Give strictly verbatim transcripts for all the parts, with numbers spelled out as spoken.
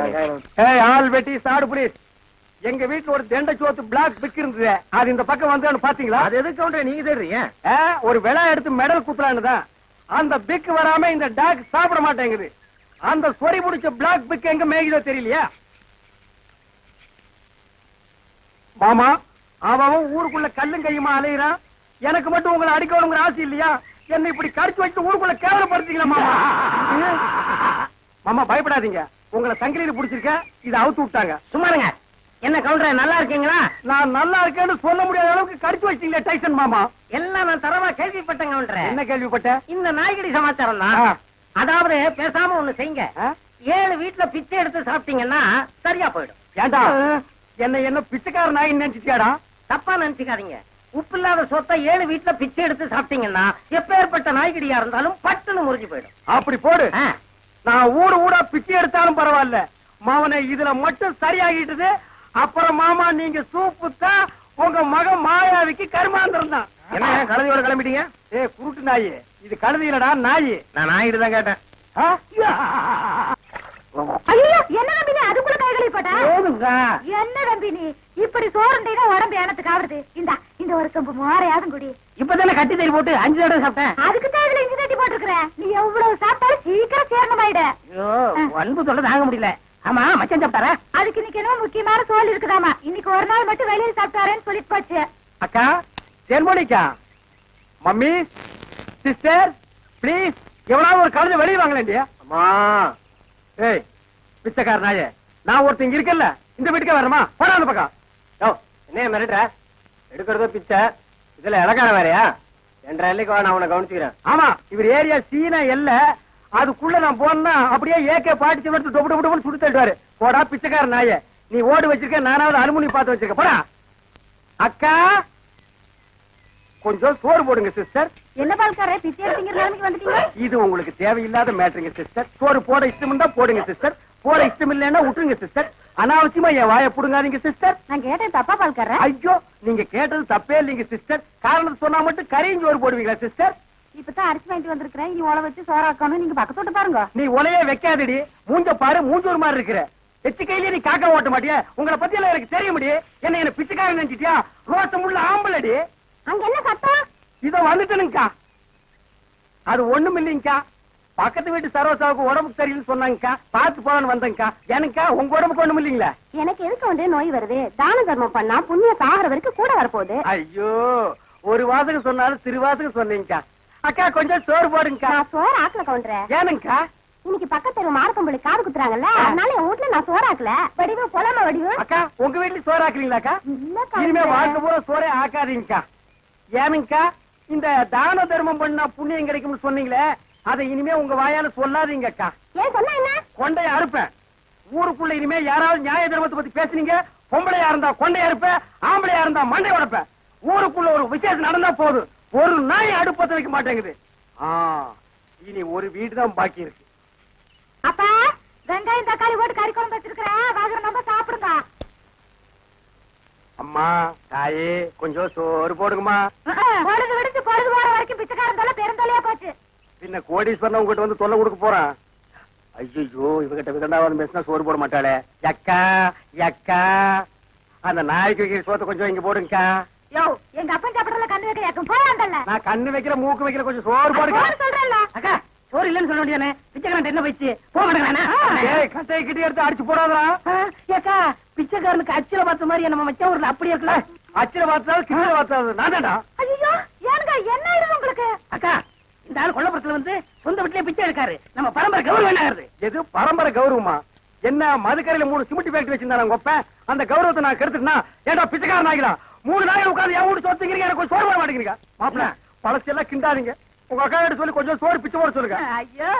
Hey, all Betty, start please. எங்க வீட்ல ஒரு தெண்ட சோத்து பிளாக் பிக் இருந்துது. அது இந்த பக்கம் வந்தானு பாத்தீங்களா? அது எதுக்கு கவுண்டர் நீங்க தேடுறீங்க? ஒரு விலை எடுத்து மெடல் குத்துறானு தான். அந்த பிக் வராம இந்த டாக் சாப்பிட மாட்டேங்குது. அந்த சொறி முடிச்ச பிளாக் பிக் எங்க மேய்கிதோ தெரியலையா? மாமா, அவன் ஊருக்குள்ள கல்லும் கையுமா அலையறான். எனக்கு மட்டும் உங்களை அடிக்கணும்ங்கற ஆசை இல்லையா? என்ன இப்படி கடிச்சு வச்சு ஊருக்குள்ள கேவலப்படுத்துறீங்களா மாமா? மாமா பயப்படாதீங்க. உங்களை சங்கிலியில புடிச்சிருக்க இத அவுத்து விட்டாங்க. சும்மாருங்க. என்ன கவுண்டர் நல்லா இருக்கீங்களா? நான் நல்லா இருக்கேன்னு சொல்ல முடியாத அளவுக்கு கடிச்சு வச்சிட்டீங்க டைசன் மாமா. எல்லாம் நான் தரமா கேள்விப்பட்டேன் கவுண்டர். என்ன கேள்விப்பட்ட? இந்த நாய்கடி சமாச்சாரம் தான். அதாவது பேசாம ஒண்ணு செய்யுங்க. ஏழு வீட்டுல பிச்சை எடுத்து சாப்பிட்டீங்கன்னா சரியா போயிடும். ஏண்டா என்ன என்ன பிச்சைக்கார நாய் நினைச்சிட்டியாடா? தப்பா நினைச்சுக்காதீங்க. உப்பு இல்லாத சொத்தை ஏழு வீட்டுல பிச்சை எடுத்து சாப்பிட்டீங்கன்னா எப்பேற்பட்ட நாய்கடியா இருந்தாலும் பட்டுன்னு முறிஞ்சு போயிடும். அப்படி போடு. நான் ஊடு ஊடா பிச்சை எடுத்தாலும் பரவாயில்ல மாமனை, இதுல மட்டும் சரியாகிட்டது. அப்புறம் மாமா நீங்க சூப்பு தான் உங்க மகன் மாயாவிக்கு கருமாந்திரம் தான். என்ன கழுதியோட கிளம்பிட்டீங்க? ஏ குருட்டு நாய், இது கழுதி இல்லடா நாய். நான் நாயிட்டு தான் கேட்டேன். என்ன நம்பினி அதுக்குள்ள கைகளை போட்டா? என்ன நம்பினி இப்படி சோறுண்டைனா உடம்பு எனக்கு காவடுது. இந்தா இந்த ஒரு கம்பு மாறையாதும் குடி. இப்பதான கட்டி தறி போட்டு அஞ்சு தடவை சாப்பிட்டேன். அதுக்கு தான் இதுல இஞ்சி தட்டி போட்டுருக்கிறேன். நீ எவ்வளவு சாப்பிட்டாலும் சீக்கிரம் சேரணமாயிடு. ஐயோ அன்பு சொல்ல தாங்க முடியல. ஆமா மச்சான் சாப்பிட்டாரா? அதுக்கு இன்னைக்கு என்ன முக்கியமான சோல் இருக்குதாமா. இன்னைக்கு ஒரு நாள் மட்டும் வெளியில சாப்பிட்டாரேன்னு சொல்லிட்டு போச்சு. அக்கா தென்மோனிக்கா, மம்மி, சிஸ்டர், பிளீஸ் எவ்வளவு ஒரு கழுதை வெளியே வாங்கலேண்டியா. அம்மா ஏய் பிச்சைக்கார நாயே, நான் ஒருத்தங்க இருக்கல இந்த வீட்டுக்கே வரமா போடா. அந்த பக்கம் யோ என்ன மிரட்டுற? எடுக்கிறதோ பிச்சை, இதுல இலக்கார வேறையா? ரெண்டரை இல்லைக்கு நான் உன்னை கவனிச்சுக்கிறேன். ஆமா இவர் ஏரியா சீனா எல்ல, அதுக்குள்ள நான் போனா அப்படியே ஏகே பாடிச்சு எடுத்து டொப்பு டொப்புன்னு சுட்டு தள்ளுவாரு. போடா பிச்சைக்கார நாயே, நீ ஓடு வச்சிருக்க, நானாவது அலுமினியம் பாத்து வச்சிருக்க. போடா அக்கா கொஞ்சம் சோறு போடுங்க சிஸ்டர். என்ன பால்காரே பிச்சை எடுத்துங்க நாளைக்கு வந்துட்டீங்க. இது உங்களுக்கு தேவையில்லாத மேட்டருங்க சிஸ்டர். சோறு போட இஷ்டம் இருந்தா போடுங்க சிஸ்டர், போட இஷ்டம் இல்லன்னா விட்டுருங்க சிஸ்டர். அனாவசியமா என் வாயை புடுங்காதீங்க சிஸ்டர். நான் கேட்டது தப்பா பால்காரே? ஐயோ நீங்க கேட்டது தப்பே இல்லைங்க சிஸ்டர். காரணம் சொன்னா மட்டும் கரிஞ்சு சோறு போடுவீங்களா சிஸ்டர்? இப்பதான் அரிசி வாங்கிட்டு வந்திருக்கிறேன். நீ உழை வச்சு சோறாக்கணும். நீங்க பக்கத்தோட்டு பாருங்க. நீ உலையே வைக்காதடி. மூஞ்ச பாரு, மூஞ்சூர் மாதிரி இருக்கிற எச்சு கையில நீ காக்கா ஓட்ட மாட்டியா? உங்களை பத்தி எல்லாம் எனக்கு தெரிய முடியும். என்ன என்ன பிச்சைக்காக நினைச்சிட்டியா? ரோசம் உள்ள ஆம்பளடி. அங்க என்ன சத்தம்? இத வந்துட்டனுங்கக்கா. அது ஒண்ணும் இல்லைங்கக்கா. பக்கத்து வீட்டு சரோசாவுக்கு உடம்புக்கு சரியில்லைன்னு சொன்னாங்கக்கா, பாத்து போவான்னு வந்தங்கக்கா. எனக்கா உங்க உடம்புக்கு ஒண்ணும் இல்லைங்களா? எனக்கு எதுக்கு ஒன்றே நோய் வருது. தான தர்மம் பண்ணா புண்ணிய சாகர வரைக்கும் கூட வரப்போகுது. ஐயோ ஒரு வாசகம் சொன்னாலும் திருவாசகம் சொன்னீங்கக்கா. அக்கா கொஞ்சம் சோறு போடுங்கக்கா. நான் சோறு ஆக்கல கவுண்டர். ஏனுங்கக்கா? இன்னைக்கு பக்கத்துல மாரக்கம்புள்ளி காது குத்துறாங்கல்ல, அதனால என் வீட்டுல நான் சோறு ஆக்கல. வடிவு பொலமா வடிவு. அக்கா உங்க வீட்டுல சோறு ஆக்குறீங்களாக்கா? இனிமே வாழ்க்கை பூரா சோறே ஆக்காதீங்கக்கா. ஏனுங்கக்கா இந்த தான தர்மம் பண்ணா புண்ணியம் கிடைக்கும்னு சொன்னீங்களே, அதை இனிமே உங்க வாயால சொல்லாதீங்கக்கா. ஏன் சொன்னா என்ன? கொண்டையை அறுப்பேன். ஊருக்குள்ள இனிமே யாராவது நியாய தர்மத்தை பத்தி பேசுனீங்க, பொம்பளையா இருந்தா கொண்டையை அறுப்பேன், ஆம்பளையா இருந்தா மண்டை உடைப்பேன். ஊருக்குள்ள ஒரு விசேஷம் நடந்தா போதும், ஒரு நாய் அடுப்பத்த வைக்க மாட்டேங்குது. இனி ஒரு வீடுதான் பாக்கி இருக்கு. அப்பா வெங்காயம் தக்காளி போட்டு கறி குழம்பு வச்சிருக்கிறேன், சாப்பிடுங்க. அம்மா தாயே கொஞ்சம் சோறு போடுங்கம்மா. பொழுது விடுச்சு பொழுது போற வரைக்கும் பிச்சைக்காரன் தொல்லை பெருந்தொல்லையா போச்சு. பின்ன கோடீஸ்வரன் உங்ககிட்ட வந்து தொல்லை கொடுக்க போறான். ஐயோ இவகிட்ட விதண்டாவது பேசினா சோறு போட மாட்டாளே. அக்கா அக்கா அந்த நாய்க்கு சோத்தை கொஞ்சம் இங்க போடுங்கக்கா. எங்க அப்பன் சாப்பிடறதுல கண்ணு வைக்க ஏக்கம் போறாங்கல்ல. நான் கண்ணு வைக்கிற மூக்கு வைக்கிற கொஞ்சம் சோறு போடுங்க. சோறு சொல்றல்ல. அக்கா சோறு இல்லன்னு சொல்ல வேண்டியனே. பிச்சைக்காரன் என்ன போயிச்சு போக மாட்டேங்கறானே. ஏய் கட்டை கிட்டி எடுத்து அடிச்சு போடாதடா. ஏக்கா பிச்சைக்காரனுக்கு அச்சில பார்த்த மாதிரி நம்ம மச்சான் ஊர்ல அப்படி இருக்கல. அச்சில பார்த்தா கிட்ட பார்த்தா நானடா. ஐயோ ஏனுங்க என்ன ஆயிடுது உங்களுக்கு? அக்கா இந்த ஆளு கொல்லப்புறத்துல வந்து சொந்த வீட்லயே பிச்சை எடுக்காரு. நம்ம பரம்பரை கௌரவம் என்னது? எது பரம்பரை கௌரவமா? என்ன மதுக்கரையில மூணு சிமெண்ட் ஃபேக்டரி வச்சிருந்தாங்க கொப்பை. அந்த கௌரவத்தை நான் கெடுத்துட்டேனா ஏடா பிச்சைக்காரன் ஆகிடா. மூணு நாள் உட்காந்து என் வீட்டு சொத்துக்கிறீங்க, எனக்கு சோறு போட மாட்டேங்கிறீங்க. மாப்பிள்ள பழசு எல்லாம் கிண்டாதீங்க. உங்க அக்கா கிட்ட சொல்லி கொஞ்சம் சோறு பிச்சை போட சொல்லுங்க. ஐயோ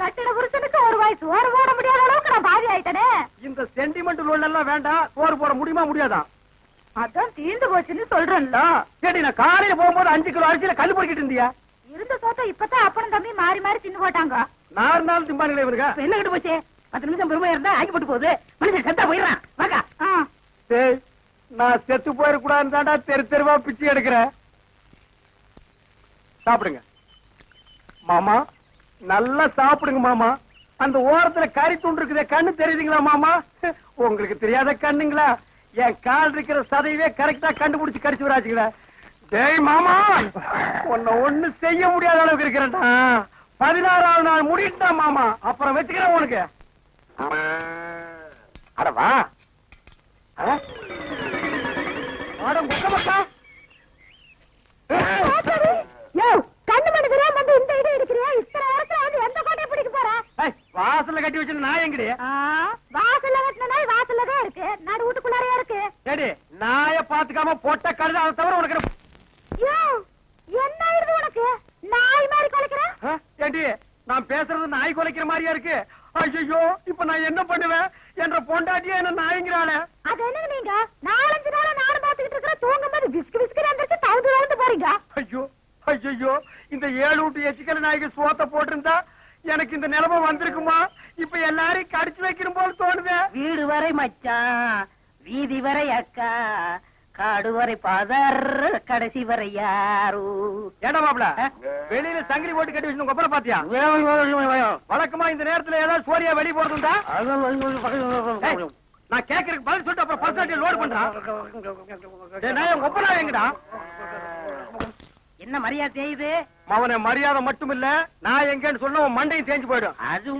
கட்டிட புருஷனுக்கு ஒரு வாய் சோறு போட முடியாத அளவுக்கு நான் பாதி ஆயிட்டேனே. இந்த சென்டிமெண்ட் லோன் எல்லாம் வேண்டாம். சோறு போட முடியுமா முடியாதா? அதான் தீந்து போச்சுன்னு சொல்றேன்ல. சரி நான் காலையில போகும்போது அஞ்சு கிலோ அரிசியில கல் பொறுக்கிட்டு இருந்தியா? இருந்த சோத்த இப்பதான் அப்பனும் தம்பி மாறி மாறி தின்னு போட்டாங்க. நாலு நாள் திம்பானுங்களே இவனுங்க. என்ன கிட்ட போச்சு? பத்து நிமிஷம் பெருமையா இருந்தா ஆக்கி போட்டு போகுது. மனுஷன் செத்தா போயிடறான். வாக்கா சரி நான் செத்து போயிருக்கூடாதுன்னு தாண்டா தெரு தெருவா பிச்சை எடுக்கிறேன். சாப்பிடுங்க மாமா, நல்லா சாப்பிடுங்க மாமா. அந்த ஓரத்துல கறி துண்டு இருக்குதே கண்ணு தெரியுதுங்களா மாமா? உங்களுக்கு தெரியாத கண்ணுங்களா? என் கால் இருக்கிற சதையவே கரெக்டா கண்டுபிடிச்சு கடிச்சு விடாச்சுங்களா? டேய் மாமா, உன்ன ஒண்ணு செய்ய முடியாத அளவுக்கு இருக்கிறேன்டா. பதினாறாவது நாள் முடிட்டா மாமா, அப்புறம் வெச்சுக்கிறேன் உனக்கு. அட வா. அட முக்கமக்கா. யோ, கண்ணு மனுக்குறே வந்து இந்த இடம் எடுக்கிறே. இத்தனை ஓரத்துல வந்து எந்த கோட்டை பிடிக்க போறா? ஏய், வாசல்ல கட்டி வச்சிருந்த நாய் எங்கடி? ஆ, வாசல்ல கட்டின நாய் வாசல்ல தான் இருக்கு. நடு ஊட்டுக்குள்ளாரையா இருக்கு. டேய், நாயை பாத்துக்காம போட்ட கழுதை அத தவிர உனக்கு யோ, என்ன ஆயிடுது உனக்கு? நாய் மாதிரி கொலைக்கிறே? ஏண்டி, நான் பேசுறது நாய் கொலைக்கிற மாதிரியா இருக்கு? ஐயோ, இப்ப நான் என்ன பண்ணுவேன்? என்ற பொண்டாட்டியே என்ன நாய்ங்கறாளே. அது என்ன நீங்க? நாலஞ்சு நாளா நான் பாத்துக்கிட்டு இருக்கற தூங்கும்போது விஸ்கு விஸ்கு எந்திரச்சு தவுந்து வந்து போறீங்க. ஐயோ, ஐயோ, இந்த ஏழூட்டு எச்சிக்கல நாய்க்கு சோத்த போட்டுருந்தா எனக்கு இந்த நிலைமை வந்திருக்குமா? இப்ப எல்லாரும் கடிச்சு வைக்கணும் போல தோணுதே. வீடு வரை மச்சான், வீதி வரை அக்கா, காடு வரை பாதர், கடைசி வரை யாரு. ஏடா மாப்ள, வெளியில சங்கிலி போட்டு கட்டி வச்சு கொப்பரை பாத்தியா? வழக்கமா இந்த நேரத்துல ஏதாவது சோரியா வெளியே போறதுண்டா? நான் கேக்குறதுக்கு பதில் சொல்லிட்டு அப்புறம் பர்சனாலிட்டி லோட் பண்றேன். கொப்பரா எங்கடா? என்ன மரியாதை செய்யுது? அவன மரியாதை மட்டும் இல்ல, நான் எங்கன்னு சொன்ன மண்டையும் தேஞ்சு போயிடும். அது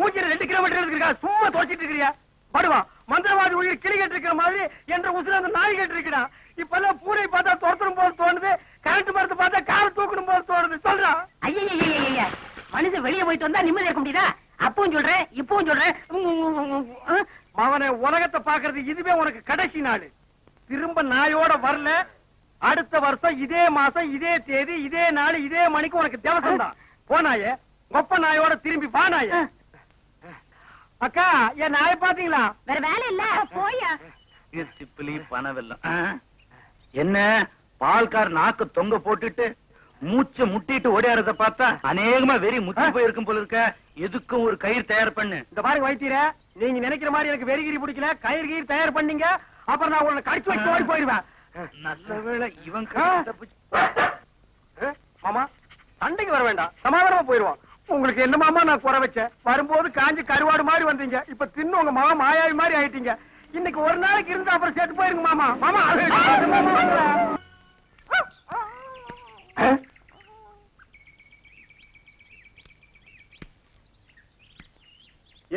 மூஞ்சில ரெண்டு கிலோமீட்டர் இருக்கா? சும்மா தோச்சிட்டு இருக்கிறியா? படுவா, மந்திரவாதி உயிர் கிளி கேட்டு இருக்கிற மாதிரி என்ற உசுல அந்த நாய் கேட்டு இருக்கிறான். இப்ப எல்லாம் பூனை பார்த்தா துரத்தணும் போது தோணுது, கரண்ட் மரத்தை பார்த்தா காரை தூக்கணும் போது தோணுது. சொல்றான். ஐயா, மனுஷன் வெளியே போயிட்டு வந்தா நிம்மதி இருக்க முடியுதா? அப்பவும் சொல்றேன், இப்பவும் சொல்றேன். மவனை உலகத்தை பாக்குறது இதுவே உனக்கு கடைசி நாள். திரும்ப நாயோட வரல, அடுத்த வருஷம் இதே மாசம் இதே தேதி இதே நாள் இதே மணிக்கு உனக்கு தேவசம் தான். போனாயே, ஒப்ப நாயோட திரும்பி பானாயே. அக்கா, என் நாயை பாத்தீங்களா? வேற வேலை இல்ல, போயா. சிப்பிலி பணவெல்லாம் என்ன பால்கார் நாக்கு தொங்க போட்டுட்டு மூச்ச முட்டிட்டு ஓடியாரத பார்த்தா அநேகமா வெறி முத்தி போயிருக்கும் போல இருக்க. எதுக்கும் ஒரு கயிறு தயார் பண்ணு. இந்த மாதிரி வைத்தியர, நீங்க நினைக்கிற மாதிரி எனக்கு வெறிகிரி பிடிக்கல. கயிறு கயிறு தயார் பண்ணீங்க அப்புறம் நான் உன்னை கடிச்சு வச்சு ஓடி போயிடுவேன். நல்லவேளை இவன் மாமா சண்டைக்கு வர வேண்டாம், சமாதானமா போயிடுவான். உங்களுக்கு என்ன மாமா நான் குறை வச்சேன்? வரும்போது காஞ்சி கருவாடு மாதிரி வந்தீங்க, இப்ப தின்னு உங்க மாமா மாயாவி மாதிரி ஆயிட்டீங்க. இன்னைக்கு ஒரு நாளைக்கு இருந்து அப்புறம் சேர்த்து போயிருங்க மாமா. மாமா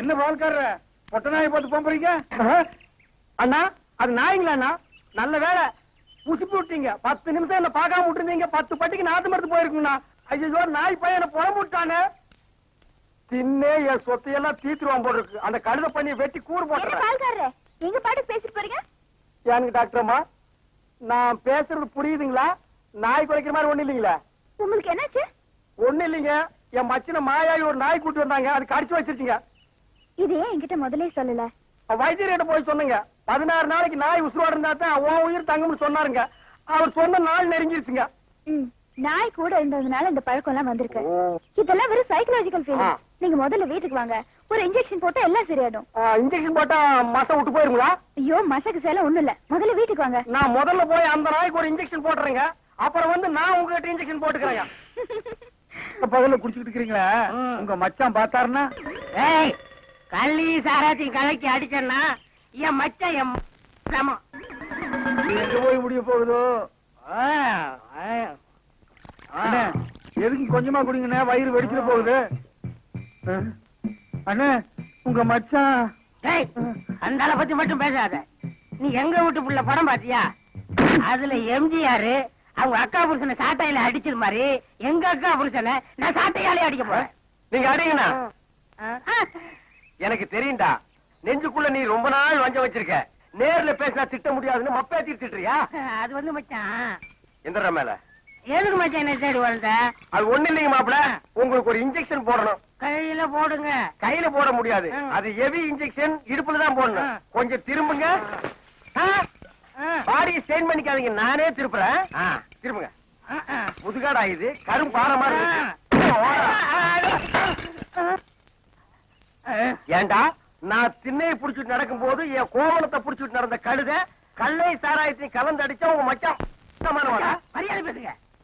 என்ன பால்கார பொட்ட நாயை போட்டு போறீங்க? அண்ணா, அது நாய்ங்களா அண்ணா? நல்ல வேலை புசுப்பி விட்டீங்க. பத்து நிமிஷம் என்ன பாக்காம விட்டுருந்தீங்க, பத்து பட்டிக்கு நாத்து மருந்து போயிருக்குங்கண்ணா. ஐயோ, நாய் பையனை புறம்பு விட்டானே. தின்னே என் சொத்தையெல்லாம் தீத்துருவான் போல இருக்கு. அந்த கழுத பண்ணியை வெட்டி கூறு போட்டு நீங்க பாட்டு பேசிட்டு போறீங்க. எனக்கு டாக்டர்மா, நான் பேசுறது புரியுதுங்களா? நாய் குறைக்கிற மாதிரி ஒண்ணு இல்லைங்களா? உங்களுக்கு என்னாச்சு? ஒண்ணு இல்லைங்க, என் மச்சின மாயாயி ஒரு நாய் கூட்டி வந்தாங்க, அது கடிச்சு வச்சிருச்சுங்க. இது ஏன் என்கிட்ட முதலே சொல்லல? வைத்தியர்கிட்ட போய் சொன்னீங்க. பதினாறு நாளைக்கு நாய் உசுரோட இருந்தா தான் உன் உயிர் தங்கும்னு சொன்னாருங்க. அவர் சொன்ன நாள் நெருங்கிருச்சுங்க. நாய் கூட இருந்ததுனால இந்த பழக்கம் எல்லாம் வந்திருக்கு. இதெல்லாம் வெறும் சைக்கலாஜிக்கல் ஃபீலிங். நீங்க முதல்ல வீட்டுக்கு வாங்க, ஒரு இன்ஜெக்ஷன் போட்டா எல்லாம் சரியாயிடும். இன்ஜெக்ஷன் போட்டா மச விட்டு போயிருங்களா? ஐயோ, மசக்கு சேல ஒண்ணு இல்ல, முதல்ல வீட்டுக்கு வாங்க. நான் முதல்ல போய் அந்த நாய்க்கு ஒரு இன்ஜெக்ஷன் போட்டுறேங்க, அப்புறம் வந்து நான் உங்ககிட்ட இன்ஜெக்ஷன் போட்டுக்கிறேன். பகல்ல குடிச்சுட்டு இருக்கீங்களா? உங்க மச்சான் பார்த்தாருன்னா ஏய் கள்ளி சாராத்தி கலக்கி அடிச்சேன்னா என் மச்சான் என் சமம். எங்க போய் முடிய போகுதோ? எதுக்கு கொஞ்சமா குடிங்கண்ணே, வயிறு வெடிச்சுட்டு போகுது. அண்ணே, உங்க மச்சான் அந்த ஆளை பத்தி மட்டும் பேசாத. நீ எங்க வீட்டு புள்ள படம் பாத்தியா? அதுல எம்ஜிஆர் அவங்க அக்கா புருஷனை சாட்டையில அடிச்சது மாதிரி எங்க அக்கா புருஷனை நான் சாட்டையாலே அடிக்க போறேன். நீங்க அடிங்கண்ணா. எனக்கு தெரியும்டா, நெஞ்சுக்குள்ள நீ ரொம்ப நாள் வஞ்ச வச்சிருக்க. நேர்ல பேசினா திட்ட முடியாதுன்னு மப்பேத்தி திட்டுறியா? அது வந்து மச்சான் எந்திர மேல எதுக்கு மச்சான் என்ன சைடு வந்த? அது ஒண்ணு இல்லைங்க மாப்பிள்ள, உங்களுக்கு ஒரு இன்ஜெக்ஷன் போடணும். கையில போடுங்க. கையில போட முடியாது, அது ஹெவி இன்ஜெக்ஷன், இடுப்புலதான் போடணும். கொஞ்சம் திரும்புங்க, பாடியை ஸ்டெயின் பண்ணிக்காதீங்க, நானே திருப்புறேன். திரும்புங்க. முதுகாடா இது கரும் பாறை மாதிரி. ஏண்டா, நான் திண்ணையை புடிச்சுட்டு நடக்கும் போது என் கோவலத்தை புடிச்சுட்டு நடந்த கழுத கல்லை சாராயத்தையும் கலந்து அடிச்சா உங்க மச்சான் மரியாதை பேசுங்க.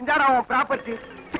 இந்த ப்ராப்பர்ட்டி